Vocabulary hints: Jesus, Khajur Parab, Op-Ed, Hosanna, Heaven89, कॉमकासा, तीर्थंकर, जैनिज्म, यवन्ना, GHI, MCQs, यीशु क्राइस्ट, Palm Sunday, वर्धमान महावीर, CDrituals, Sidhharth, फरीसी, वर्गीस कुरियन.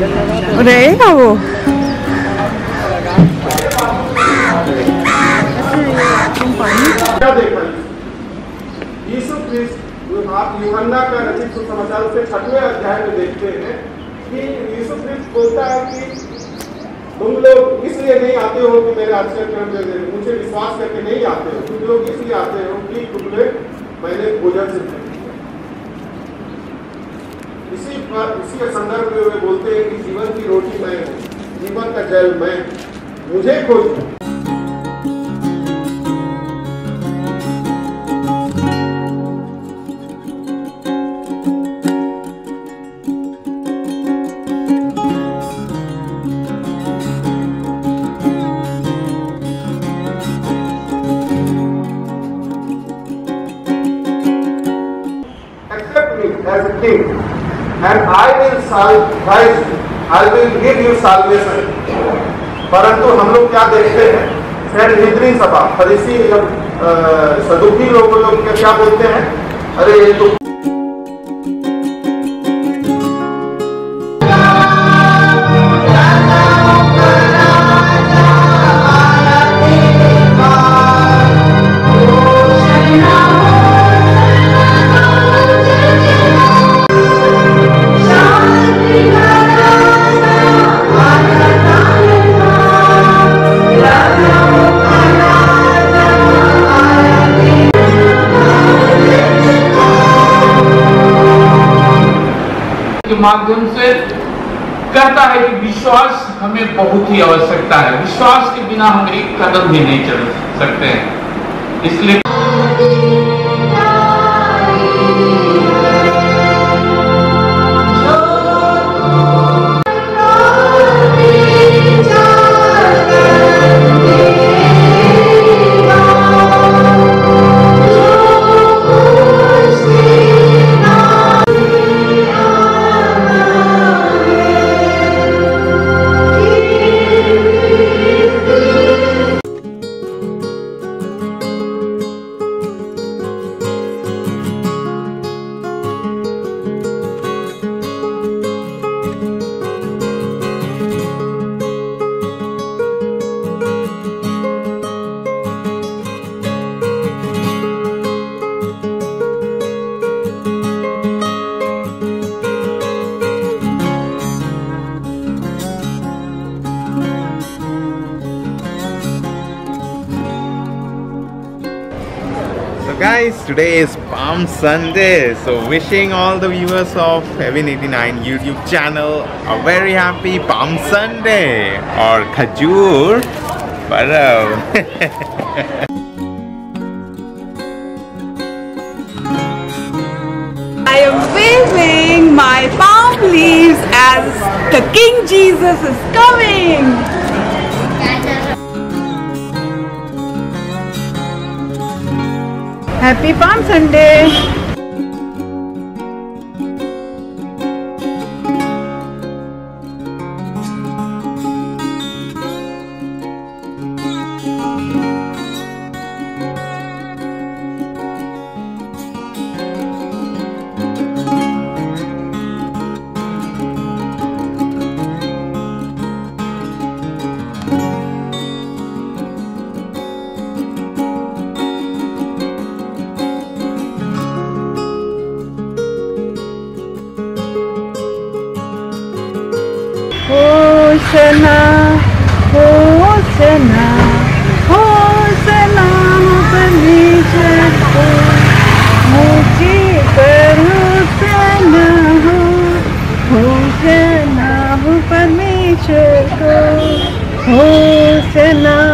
रहेगा वो। यीशु क्राइस्ट आप यवन्ना का रचित सुसमाचार से 6वें अध्याय में देखते हैं कि यीशु क्राइस्ट बोलता है कि तुम लोग इसलिए नहीं आते हो कि मेरे आश्चर्यकर्म देखे, मुझे विश्वास करके नहीं आते हो। तुम लोग इसलिए आते हो कि तुमने मैंने भोजन से इसी के संदर्भ में वे बोलते हैं कि जीवन की रोटी मैं हूँ, जीवन का जल मैं, मुझे खोजो। And I will salvage you. I will give you salvation. परंतु हम लोग क्या देखते हैं, सैनित्री सभा, फरीसी सदुखी लोगों लोग क्या बोलते हैं, अरे ये तो माध्यम से कहता है कि विश्वास हमें बहुत ही आवश्यकता है, विश्वास के बिना हम एक कदम भी नहीं चल सकते हैं। इसलिए guys, today is Palm Sunday, so wishing all the viewers of Heaven89 YouTube channel a very happy Palm Sunday or Khajur Parab. I am waving my palm leaves as the King Jesus is coming. Happy Palm Sunday! Hosanna, Hosanna, Hosanna, Hosanna, मुझे पर Hosanna, Hosanna, Hosanna, Hosanna,